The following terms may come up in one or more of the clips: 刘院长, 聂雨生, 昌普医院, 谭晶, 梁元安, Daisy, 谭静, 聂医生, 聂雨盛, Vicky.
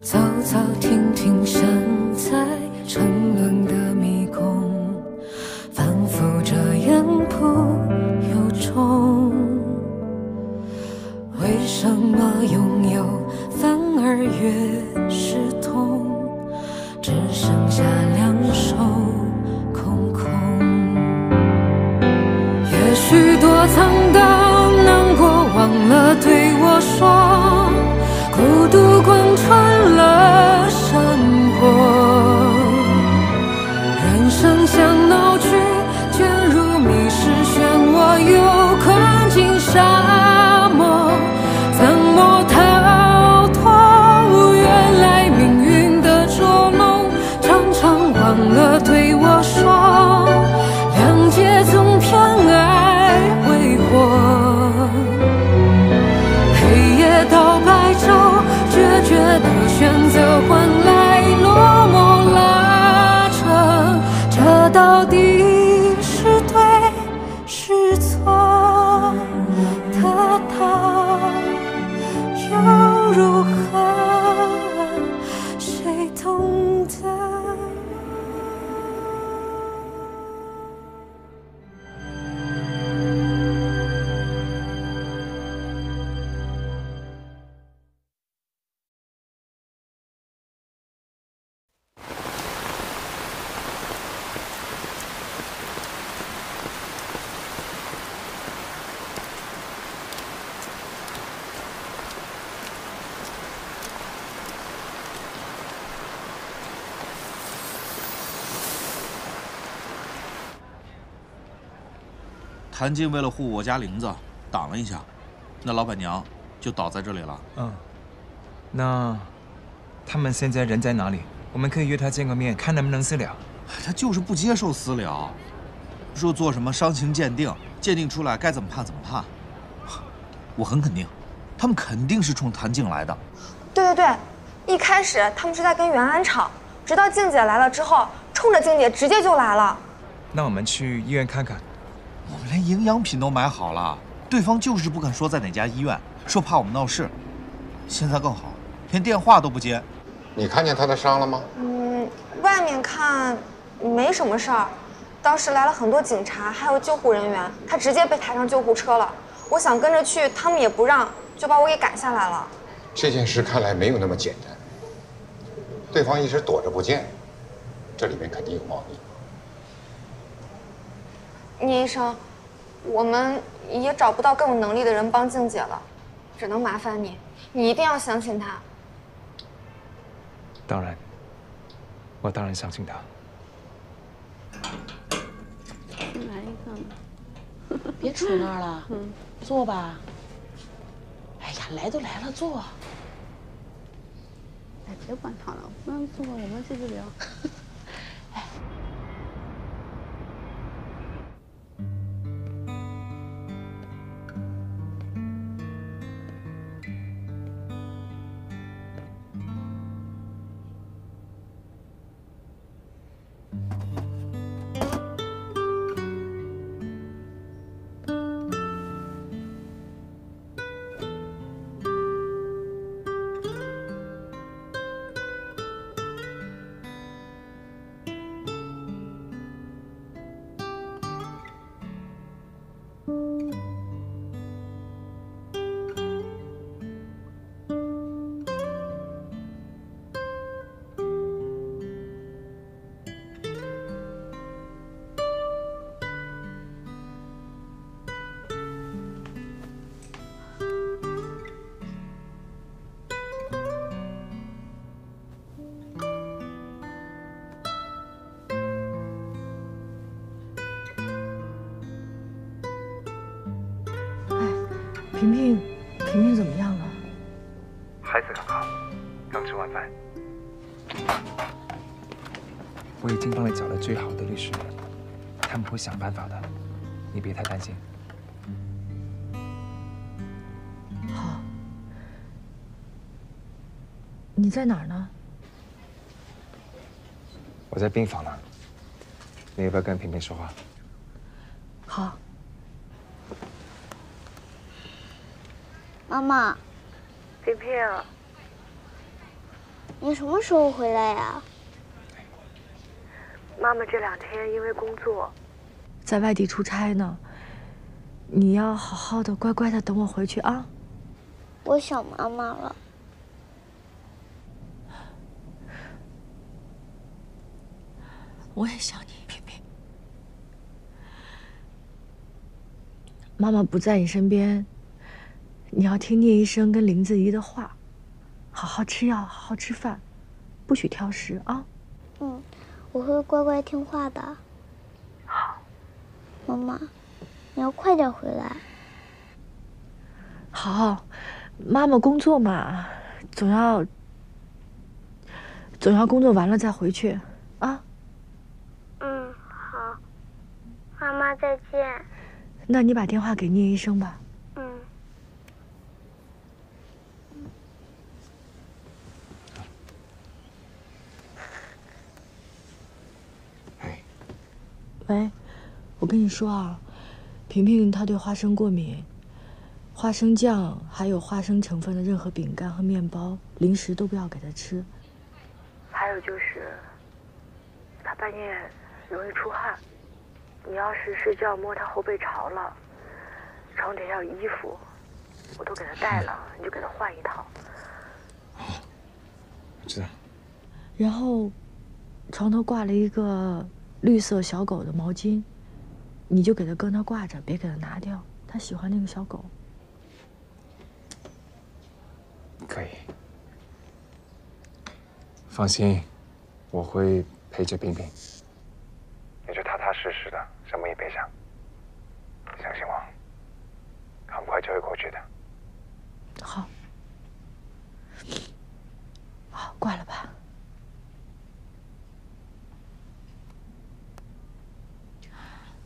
走走停停身在沉沦的迷宫，反复这样不由衷。为什么拥有反而越是痛，只剩下两手空空。也许躲藏的难过忘了对我说，孤独贯穿了生活。人生像闹剧，卷入迷失漩涡，又困进沙漠，怎么逃脱？原来命运的捉弄，常常忘了对我说，谅解总偏爱挥霍。黑夜到白昼，决绝的选择换来落寞拉扯，这到底是对是错？得到又如何？谁懂得？谭静为了护我家林子，挡了一下，那老板娘就倒在这里了。嗯，那他们现在人在哪里？我们可以约他见个面，看能不能私了。他就是不接受私了，说做什么伤情鉴定，鉴定出来该怎么判怎么判。我很肯定，他们肯定是冲谭静来的。对对对，一开始他们是在跟袁安吵，直到静姐来了之后，冲着静姐直接就来了。那我们去医院看看。我们连营养品都买好了，对方就是不肯说在哪家医院，说怕我们闹事。现在更好，连电话都不接。你看见他的伤了吗？嗯，外面看没什么事儿，当时来了很多警察，还有救护人员，他直接被抬上救护车了。我想跟着去，他们也不让，就把我给赶下来了。这件事看来没有那么简单，对方一直躲着不见，这里面肯定有猫腻。聂医生，我们也找不到更有能力的人帮静姐了，只能麻烦你，你一定要相信她。当然，我当然相信她。来一个，别杵那儿了，坐吧。哎呀，来都来了，坐。哎，别管他了，不让坐，我们继续聊。哎。平平怎么样了？孩子刚好，刚吃完饭。我已经帮你找了最好的律师，他们会想办法的，你别太担心。好。你在哪儿呢？我在病房呢。你要不要跟平平说话？好。妈妈，平平，你什么时候回来呀？妈妈这两天因为工作，在外地出差呢。你要好好的，乖乖的等我回去啊。我想妈妈了。我也想你，萍萍。妈妈不在你身边，你要听聂医生跟林子怡的话，好好吃药，好好吃饭，不许挑食啊。嗯，我会乖乖听话的。好。妈妈，你要快点回来。好，妈妈工作嘛，总要工作完了再回去啊。嗯，好，妈妈再见。那你把电话给聂医生吧。嗯。哎，喂，我跟你说啊，萍萍她对花生过敏，花生酱还有花生成分的任何饼干和面包、零食都不要给她吃。还有就是，她半夜容易出汗。你要是睡觉摸他后背潮了，床底下有衣服，我都给他带了，你就给他换一套。好，我知道。然后，床头挂了一个绿色小狗的毛巾，你就给他搁那挂着，别给他拿掉，他喜欢那个小狗。可以，放心，我会陪着萍萍。你就踏踏实实的，什么也别想。相信我，很快就会过去的。好，好，挂了吧。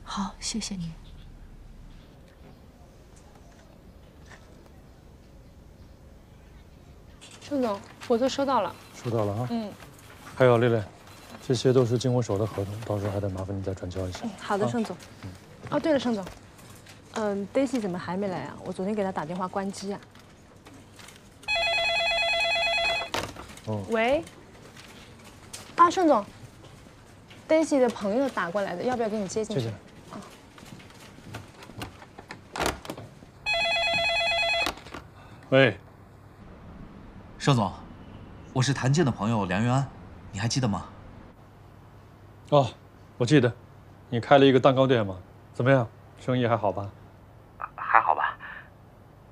好，谢谢你。郑总，我都收到了。收到了啊。嗯。还有丽丽。这些都是经我手的合同，到时候还得麻烦你再转交一下。嗯，好的，盛总。嗯。哦，对了，盛总，Daisy 怎么还没来啊？我昨天给他打电话关机啊。哦。喂。啊，盛总 ，Daisy 的朋友打过来的，要不要给你接进去？谢谢。啊。喂。盛总，我是谭健的朋友梁元安，你还记得吗？哦，我记得，你开了一个蛋糕店嘛？怎么样，生意还好吧？还好吧。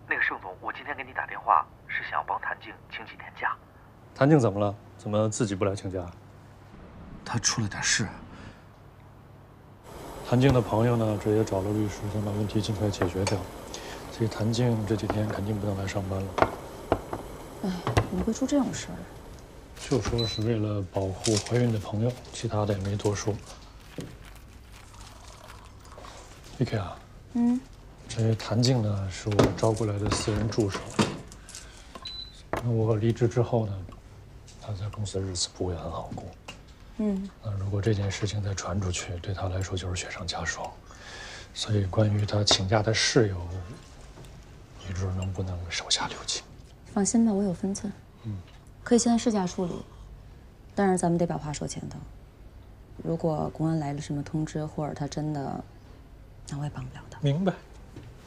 那个盛总，我今天给你打电话是想帮谭静请几天假。谭静怎么了？怎么自己不来请假？他出了点事。谭静的朋友呢，这也找了律师，想把问题尽快解决掉。所以谭静这几天肯定不能来上班了。哎，怎么会出这种事儿？就说是为了保护怀孕的朋友，其他的也没多说。Vicky 啊，嗯，这谭静呢是我招过来的私人助手。那我离职之后呢，她在公司的日子不会很好过。嗯，那如果这件事情再传出去，对她来说就是雪上加霜。所以关于她请假的事由，你说能不能手下留情？放心吧，我有分寸。嗯。可以现在试驾处理，但是咱们得把话说前头。如果公安来了什么通知，或者他真的，那我也帮不了他。明白，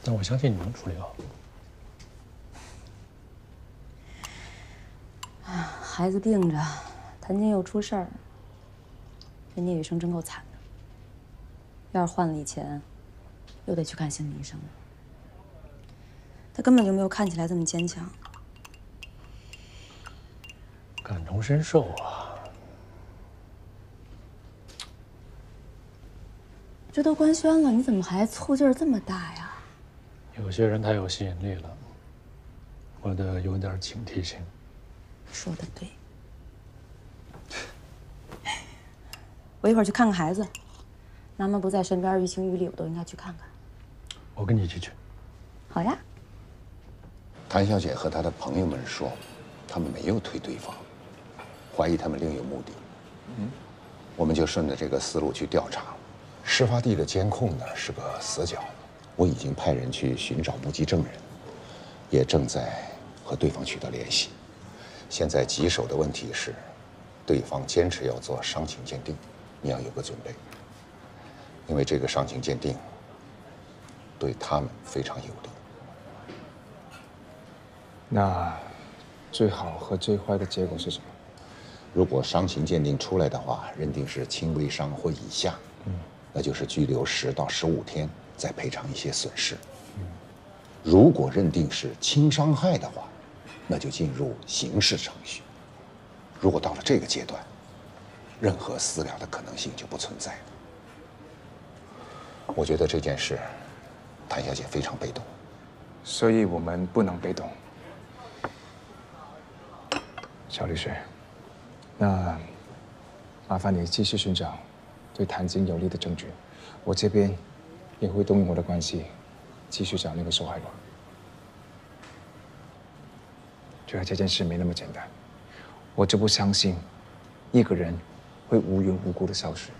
那我相信你能处理好。孩子病着，谭晶又出事儿，这聂雨生真够惨的。要是换了以前，又得去看心理医生了。他根本就没有看起来这么坚强。感同身受啊！这都官宣了，你怎么还醋劲儿这么大呀？有些人太有吸引力了，我得有点警惕性。说的对，我一会儿去看看孩子。妈妈不在身边，于情于理我都应该去看看。我跟你一起去。好呀。谭小姐和她的朋友们说，他们没有推对方。怀疑他们另有目的，嗯，我们就顺着这个思路去调查。事发地的监控呢是个死角，我已经派人去寻找目击证人，也正在和对方取得联系。现在棘手的问题是，对方坚持要做伤情鉴定，你要有个准备，因为这个伤情鉴定对他们非常有利。那最好和最坏的结果是什么？如果伤情鉴定出来的话，认定是轻微伤或以下，那就是拘留10到15天，再赔偿一些损失。如果认定是轻伤害的话，那就进入刑事程序。如果到了这个阶段，任何私了的可能性就不存在了。我觉得这件事，谭小姐非常被动，所以我们不能被动。小律师，那麻烦你继续寻找对谭晶有利的证据，我这边也会动用我的关系，继续找那个受害人。觉得这件事没那么简单，我就不相信一个人会无缘无故的消失。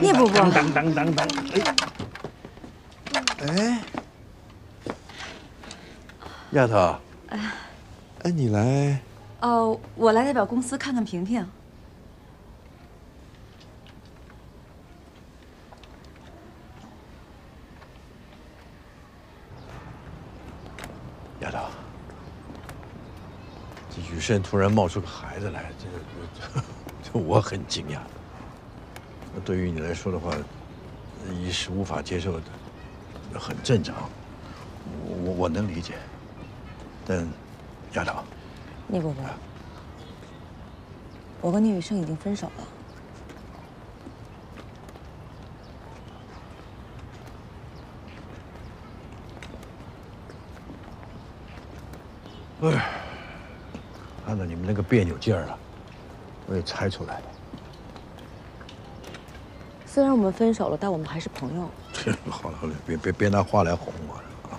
叶伯伯，哎，丫头，哎，你来？哦，我来代表公司看看萍萍。丫头，这雨慎突然冒出个孩子来，这我很惊讶。 对于你来说的话，一时无法接受的，很正常，我能理解。但，丫头，聂伯伯，我跟聂雨盛已经分手了。哎，看到你们那个别扭劲儿了，我也猜出来了。 虽然我们分手了，但我们还是朋友。好了好了，别拿话来哄我了啊！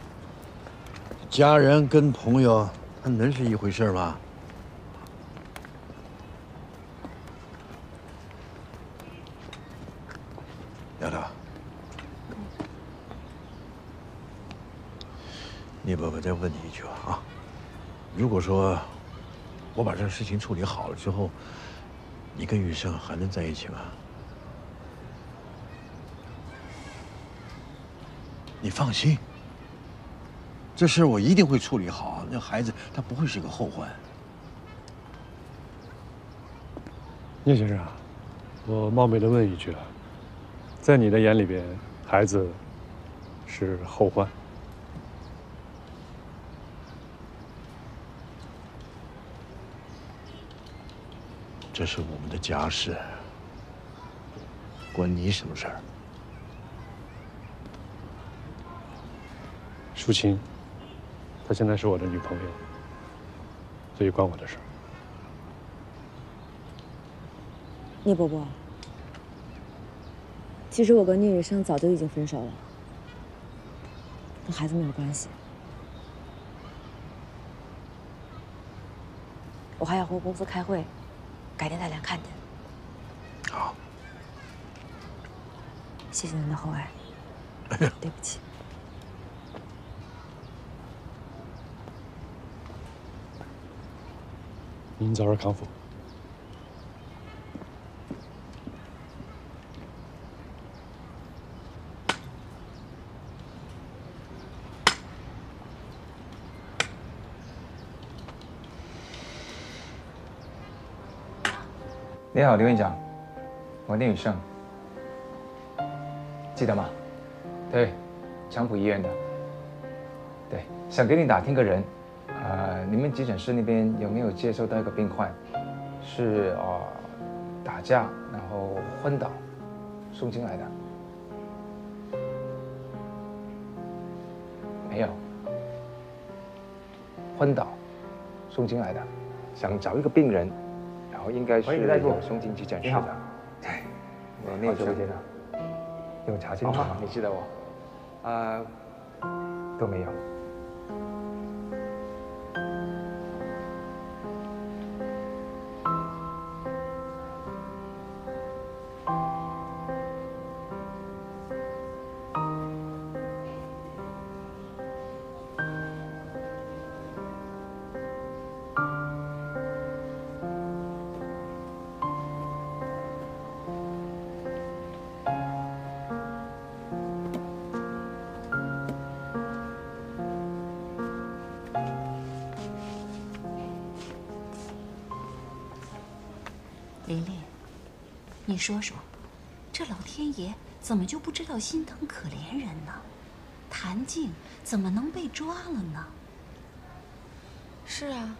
家人跟朋友，那能是一回事吗？丫头，聂伯伯再问你一句啊，如果说我把这事情处理好了之后，你跟雨盛还能在一起吗？ 你放心，这事我一定会处理好。那孩子他不会是个后患。聂先生，我冒昧的问一句啊，在你的眼里边，孩子是后患？这是我们的家事，关你什么事儿？ 舒琴，她现在是我的女朋友，所以关我的事儿。聂伯伯，其实我跟聂雨盛早就已经分手了，跟孩子没有关系。我还要回公司开会，改天再来看您。好，谢谢您的厚爱，对不起。 您早日康复。你好，刘院长，我聂雨盛，记得吗？对，昌普医院的。对，想给你打听个人。 你们急诊室那边有没有接收到一个病患，是打架然后昏倒，送进来的？没有，昏倒，送进来的，想找一个病人，然后应该是大夫送进急诊室的。对，我那个时间呢，有查清楚吗？你记得我？都没有。你说说，这老天爷怎么就不知道心疼可怜人呢？谭静怎么能被抓了呢？是啊，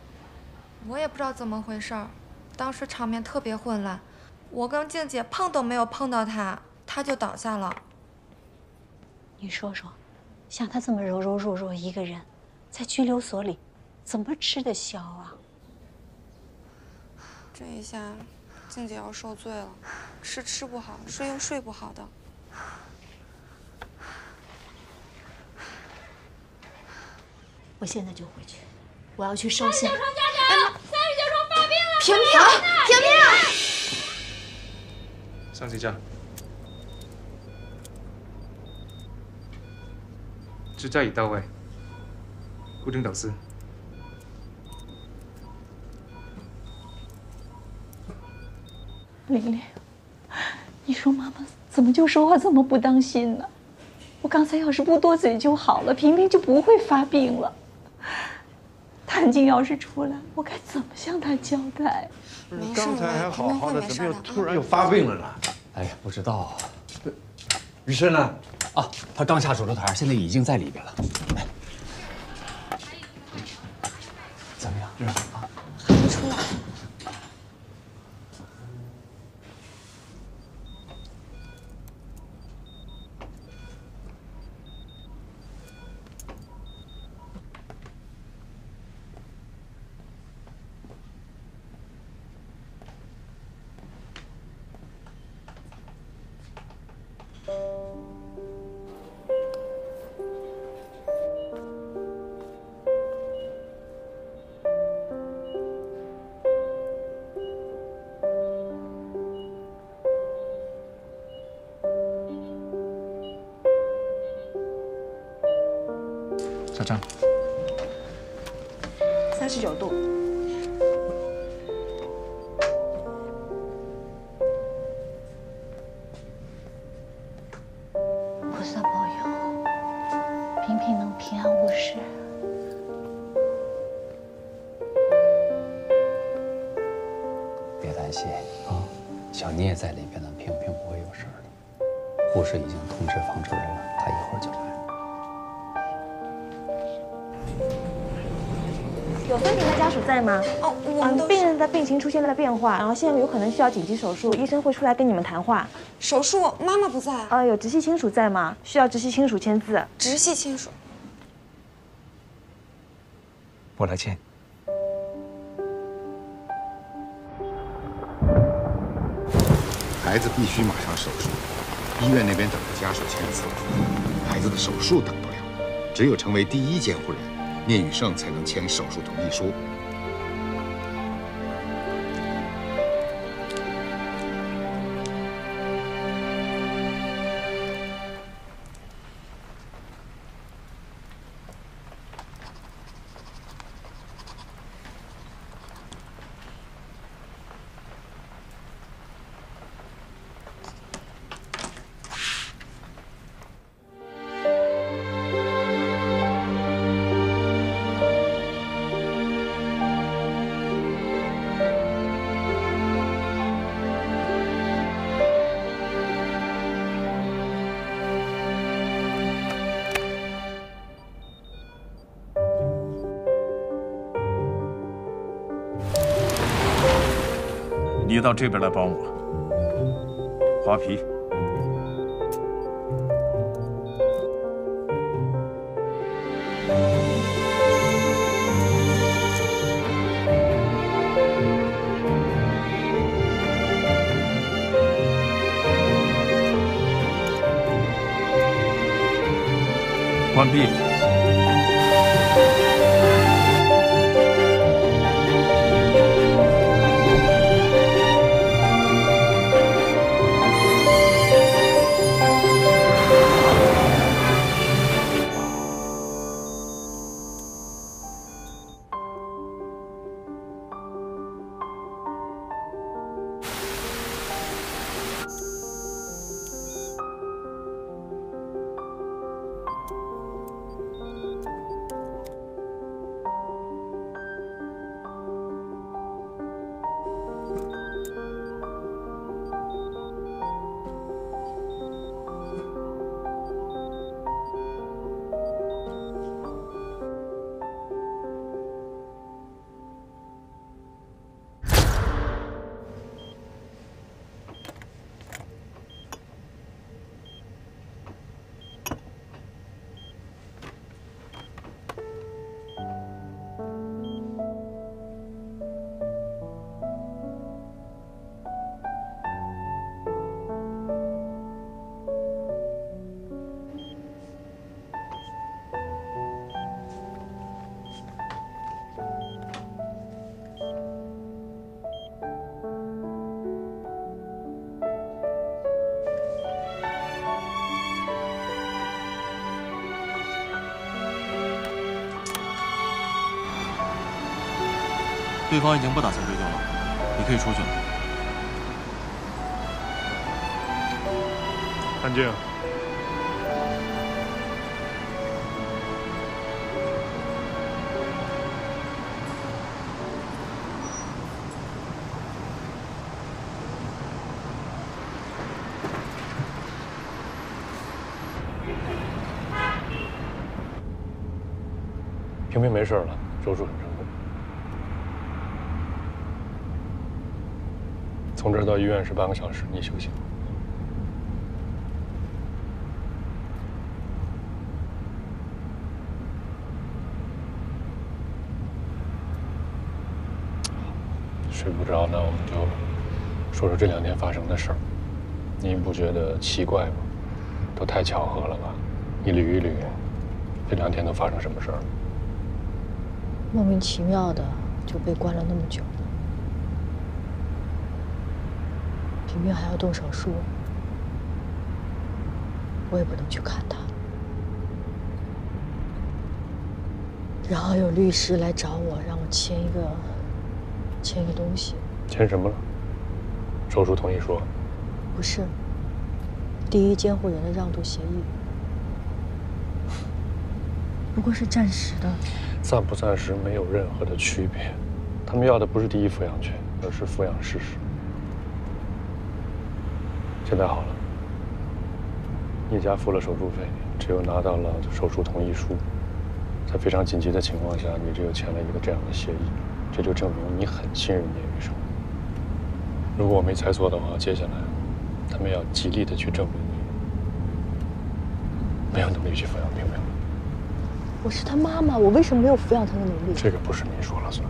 我也不知道怎么回事儿，当时场面特别混乱，我跟静姐碰都没有碰到她，她就倒下了。你说说，像她这么柔柔弱弱一个人，在拘留所里，怎么吃得消啊？ 这一下，静姐要受罪了，是吃不好，睡又睡不好的。我现在就回去，我要去收信。39床发病了，平平，平平，上谁家？支架已到位，固定导丝。 玲玲，你说妈妈怎么就说话这么不当心呢？我刚才要是不多嘴就好了，平平就不会发病了。谭静要是出来，我该怎么向她交代？你刚才还好好的，怎么又突然又发病了呢？哎呀，不知道。于深呢？啊，他刚下手术台，现在已经在里边了。来，怎么样？啊，还没出来。 小张，39度。菩萨保佑，平平能平安无事。别担心啊，小妮也在里边呢，平平不会有事的。护士已经通知房主任了，他一会儿就来。 有分明的家属在吗？哦，我们病人的病情出现了变化，然后现在有可能需要紧急手术，医生会出来跟你们谈话。手术妈妈不在。有直系亲属在吗？需要直系亲属签字。直系亲属，我来签。 孩子必须马上手术，医院那边等着家属签字。孩子的手术等不了，只有成为第一监护人。 聂宇胜才能签手术同意书。你到这边来帮我，花皮。关闭。对方已经不打算追究了，你可以出去了。安静。 平平没事了，手术很成功。从这儿到医院是半个小时，你休息。睡不着，那我们就说说这2天发生的事儿。你不觉得奇怪吗？都太巧合了吧？一缕一缕，这2天都发生什么事儿了？ 莫名其妙的就被关了那么久，平平还要动手术，我也不能去看他。然后有律师来找我，让我签一个东西。签什么了？手术同意书？不是，第一监护人的让渡协议，不过是暂时的。 暂不暂时没有任何的区别，他们要的不是第一抚养权，而是抚养事实。现在好了，你家付了手术费，只有拿到了手术同意书，在非常紧急的情况下，你只有签了一个这样的协议，这就证明你很信任聂医生。如果我没猜错的话，接下来他们要极力的去证明你没有能力去抚养平平。 我是他妈妈，我为什么没有抚养他的能力？这个不是你说了算。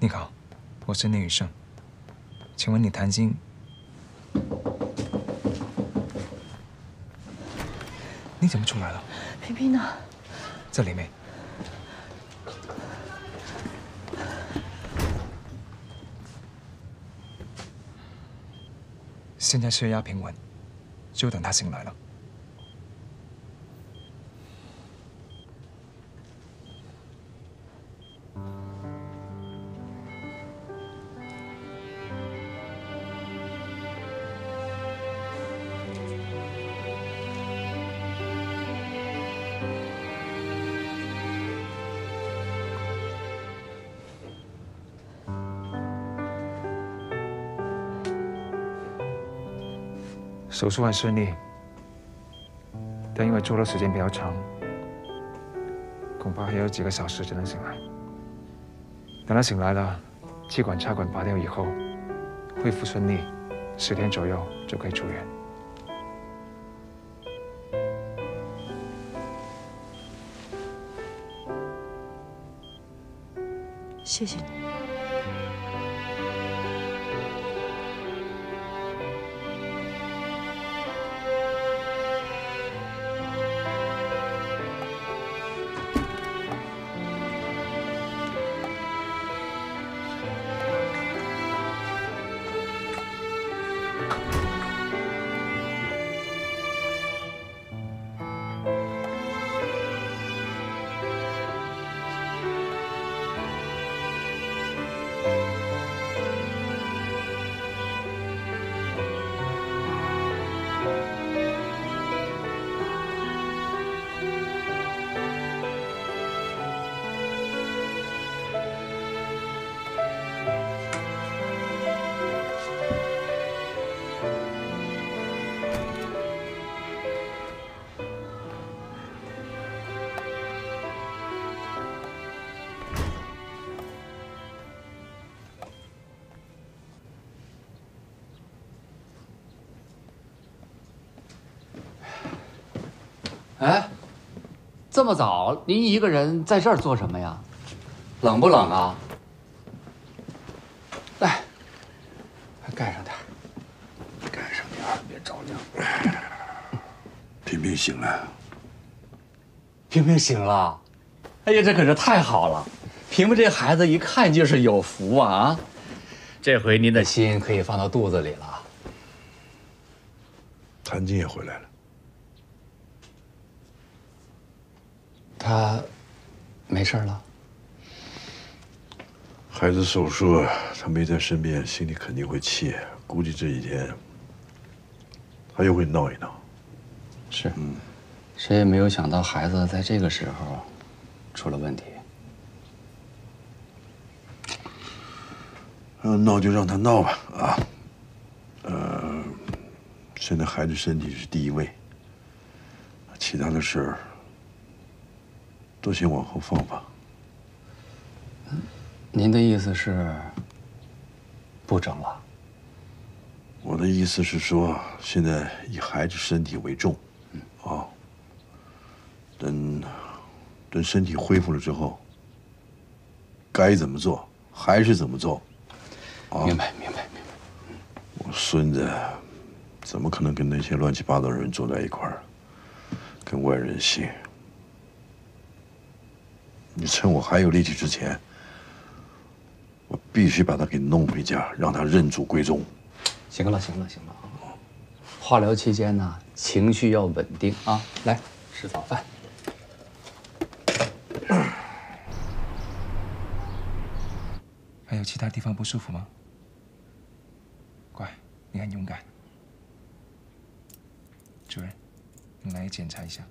你好，我是聂宇胜，请问你谈经？你怎么出来了？平平呢？在里面。现在血压平稳，就等他醒来了。 手术很顺利，但因为住的时间比较长，恐怕还有几个小时才能醒来。等他醒来了，气管插管拔掉以后，恢复顺利，10天左右就可以出院。谢谢你。这么早，您一个人在这儿做什么呀？冷不冷啊？来，盖上点儿，盖上点儿，别着凉。萍萍醒了。萍萍醒了，哎呀，这可是太好了！萍萍这孩子一看就是有福啊！这回您的心可以放到肚子里了。谭晶也回来了。 他没事了。孩子手术，他没在身边，心里肯定会气。估计这几天他又会闹一闹。是，谁也没有想到孩子在这个时候出了问题。闹就让他闹吧，啊。现在孩子身体是第一位，其他的事儿。 都先往后放吧。您的意思是不整了？我的意思是说，现在以孩子身体为重，啊，等身体恢复了之后，该怎么做还是怎么做。明白，明白，明白。我孙子怎么可能跟那些乱七八糟的人坐在一块儿，跟外人姓？ 你趁我还有力气之前，我必须把他给弄回家，让他认祖归宗。行了，行了，行了。化疗期间呢，情绪要稳定啊！来，吃早饭。还有其他地方不舒服吗？乖，你很勇敢。主任，你来检查一下。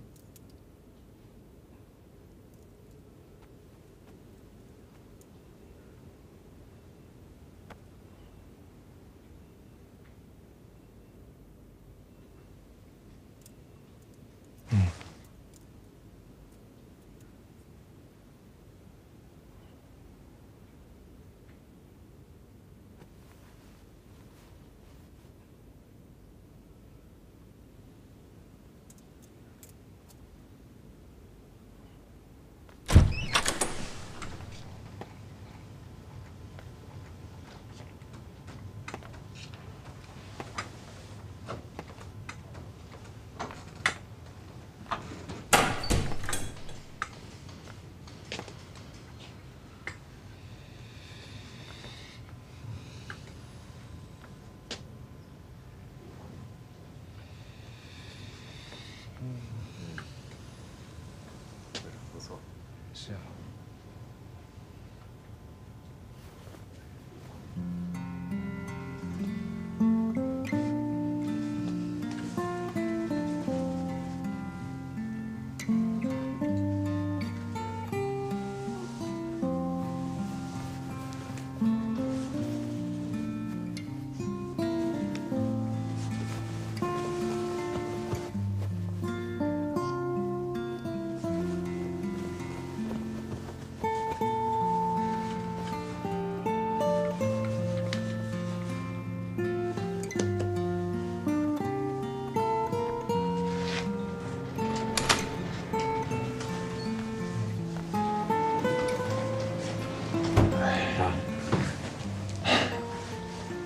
是啊。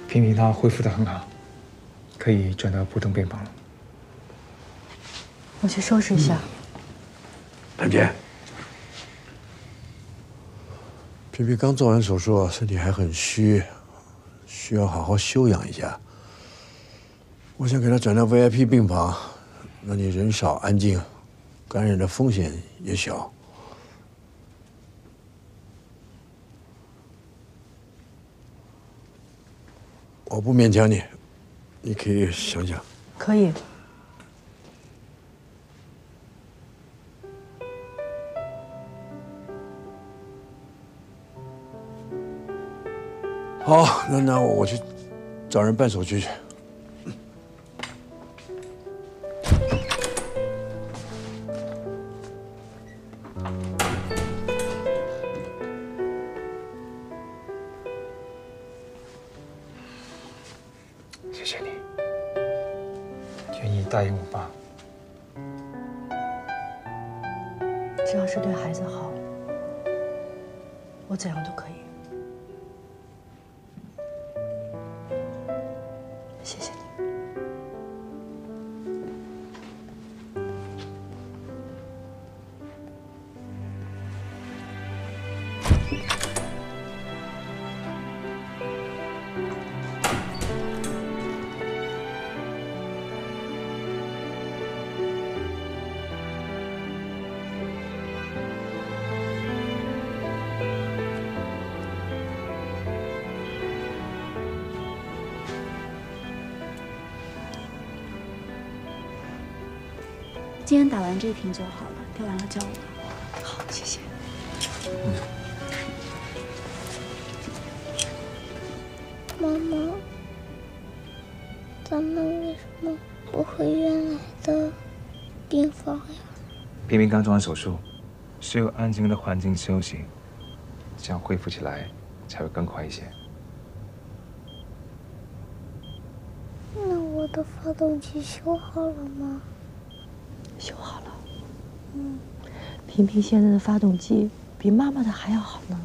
萍萍她恢复得很好，可以转到普通病房了。我去收拾一下。谭姐，萍萍刚做完手术，身体还很虚，需要好好休养一下。我想给她转到 VIP 病房，那里人少安静，感染的风险也小。 我不勉强你，你可以想想。可以。好，那我去找人办手续去。 愿意答应我爸，只要是对孩子好，我怎样都可以。 谢谢你。今天打完这瓶就好了，调完了叫我。好，谢谢。妈妈，咱们为什么不回原来的病房呀？冰冰刚做完手术，需要安静的环境休息，这样恢复起来才会更快一些。那我的发动机修好了吗？ 修好了，萍萍现在的发动机比妈妈的还要好呢。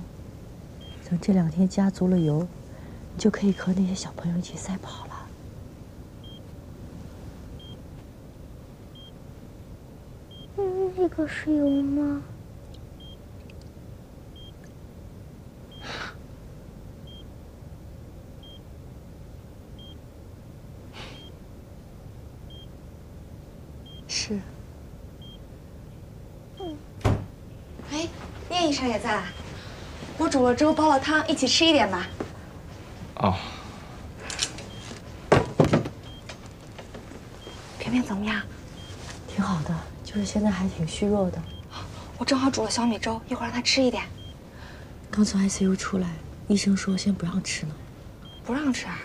等这两天加足了油，你就可以和那些小朋友一起赛跑了。那个是油吗？是。 哎，聂医生也在，我煮了粥，煲了汤，一起吃一点吧。哦。萍萍怎么样？挺好的，就是现在还挺虚弱的。我正好煮了小米粥，一会儿让她吃一点。刚从 ICU 出来，医生说先不让吃呢。不让吃啊？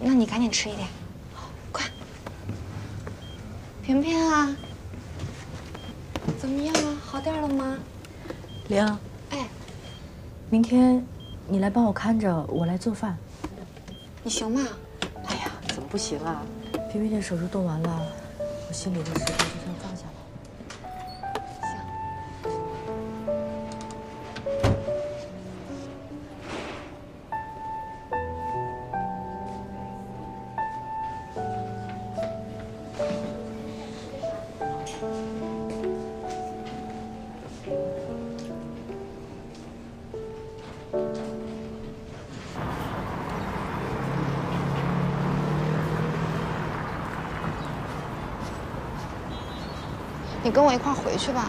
那你赶紧吃一点，快。萍萍啊。 怎么样啊？好点了吗？玲，哎，明天你来帮我看着，我来做饭。你行吗？哎呀，怎么不行啊？冰冰这手术动完了，我心里的事就算放下了。行。 你跟我一块回去吧，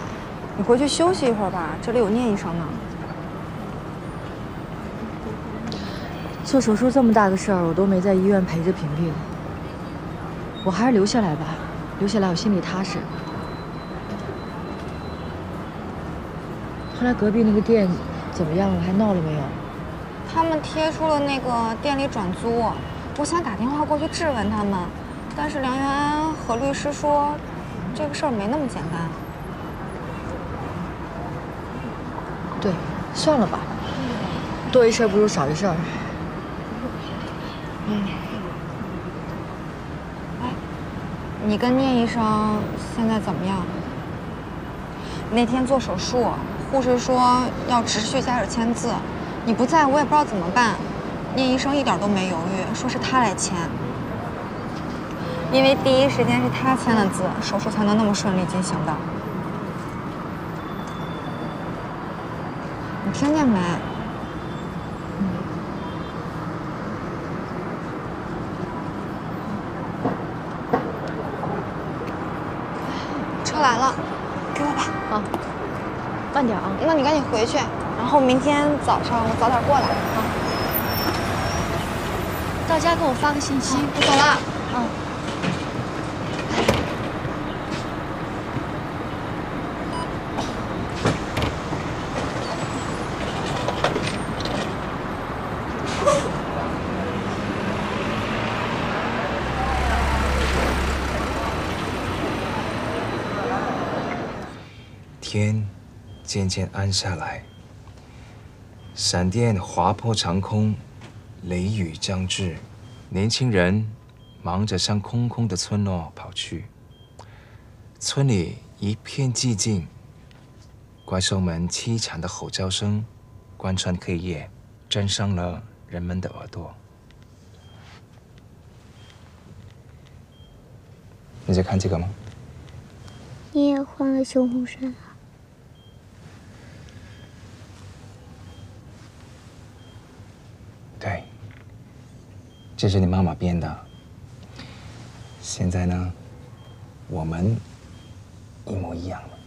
你回去休息一会儿吧，这里有聂医生呢。做手术这么大个事儿，我都没在医院陪着萍萍，我还是留下来吧，留下来我心里踏实。后来隔壁那个店怎么样了？还闹了没有？他们贴出了那个店里转租，我想打电话过去质问他们，但是梁元安和律师说。 这个事儿没那么简单。对，算了吧，多一事不如少一事。哎，你跟聂医生现在怎么样？那天做手术，护士说要持续家属签字，你不在我也不知道怎么办。聂医生一点都没犹豫，说是他来签。 因为第一时间是他签了字，手术才能那么顺利进行的。你听见没？车来了，给我吧。好，慢点啊。那你赶紧回去，然后明天早上我早点过来啊。到家给我发个信息。我走了。嗯。 天渐渐暗下来，闪电划破长空，雷雨将至。年轻人忙着向空空的村落跑去。村里一片寂静，怪兽们凄惨的吼叫声贯穿黑夜，震伤了人们的耳朵。你在看这个吗？你也换了熊红衫啊？对，这是你妈妈编的。现在呢，我们一模一样了。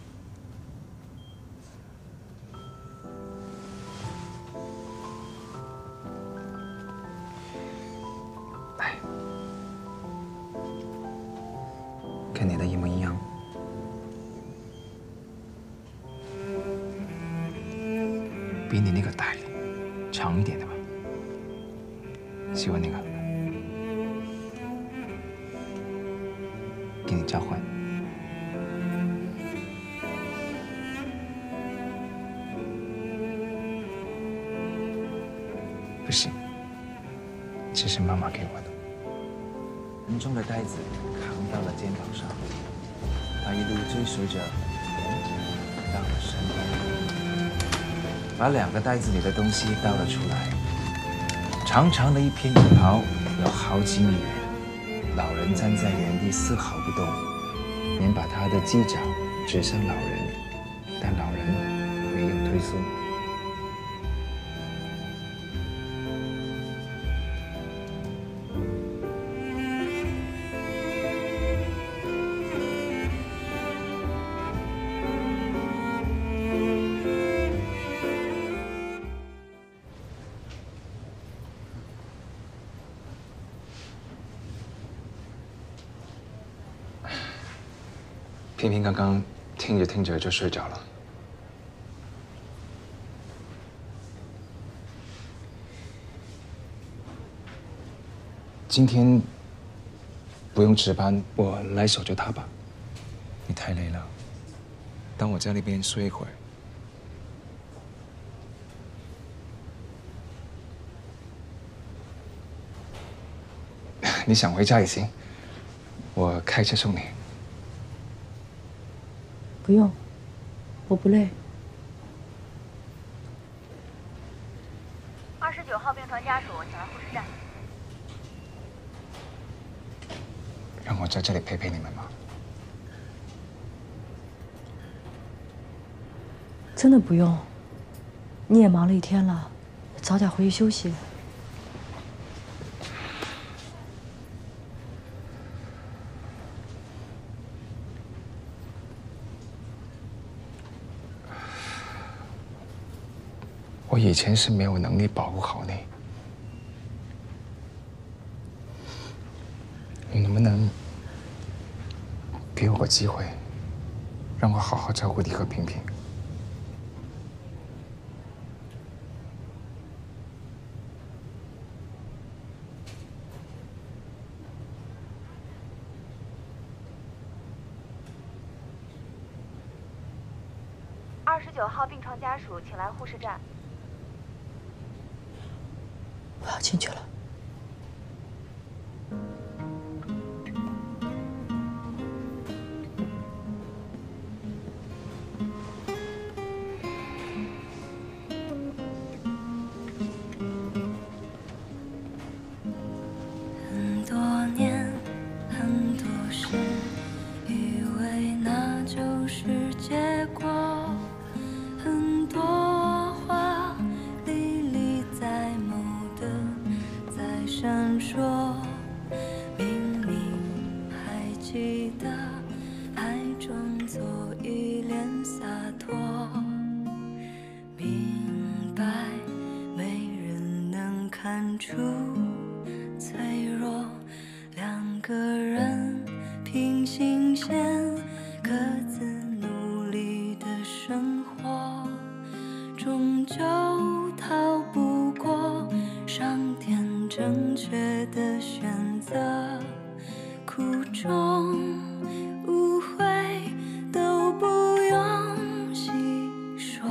跟你的一模一样。比你那个大一点，长一点的吧。喜欢那个，给你交换。不行，这是妈妈给我的。 沉重的袋子扛到了肩膀上，他一路追随着人到了山洞，把两个袋子里的东西倒了出来。长长的一片羽袍有好几米远，老人站在原地丝毫不动，连把他的犄角指向老人，但老人没有退缩。平平刚刚听着听着就睡着了，今天不用值班，我来守着他吧。你太累了，当我在那边睡一会儿。你想回家也行，我开车送你。 不用，我不累。29号病床家属，小兰护士站。让我在这里陪陪你们吧。真的不用，你也忙了一天了，早点回去休息。 我以前是没有能力保护好你，你能不能给我个机会，让我好好照顾你和平平？29号病床家属，请来护士站。 我要进去了。很多年，很多事，以为那就是结果。很多。 闪烁，明明还记得，还装作一脸洒脱。明白，没人能看出脆弱。两个人平行线，各自努力的生活，终究逃不过上天。 正确的选择，苦衷、误会都不用细说。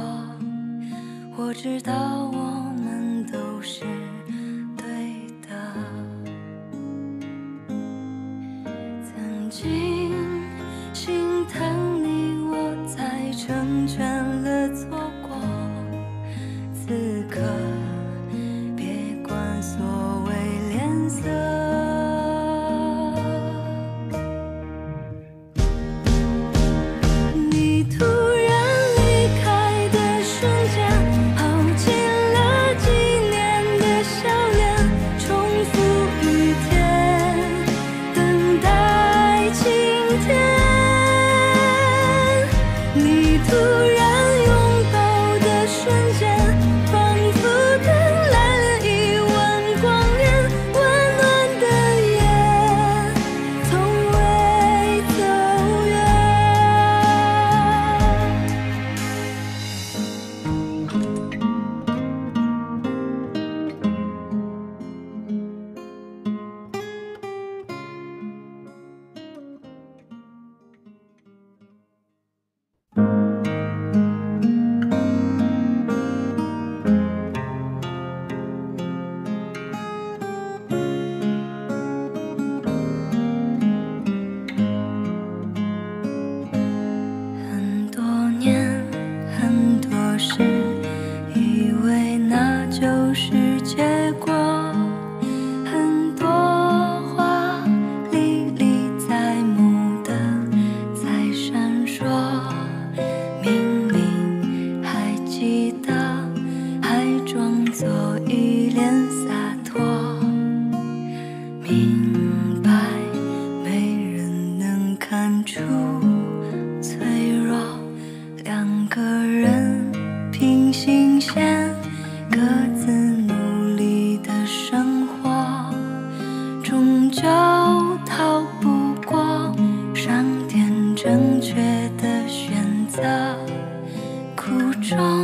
我知道我们都是对的。曾经心疼你，我才成全了。你突然拥抱的瞬间，仿佛跟来了一万光年，温暖的夜从未走远的选择，苦衷。